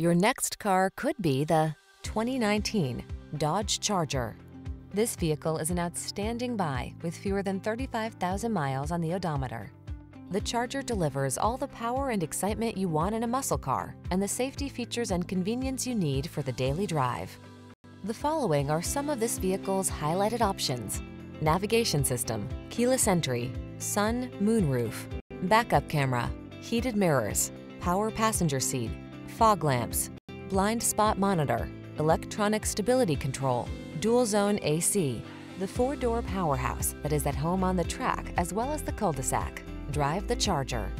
Your next car could be the 2019 Dodge Charger. This vehicle is an outstanding buy with fewer than 35,000 miles on the odometer. The Charger delivers all the power and excitement you want in a muscle car and the safety features and convenience you need for the daily drive. The following are some of this vehicle's highlighted options: navigation system, keyless entry, sun, moonroof, backup camera, heated mirrors, power passenger seat, fog lamps, blind spot monitor, electronic stability control, dual zone AC. The four-door powerhouse that is at home on the track as well as the cul-de-sac. Drive the Charger.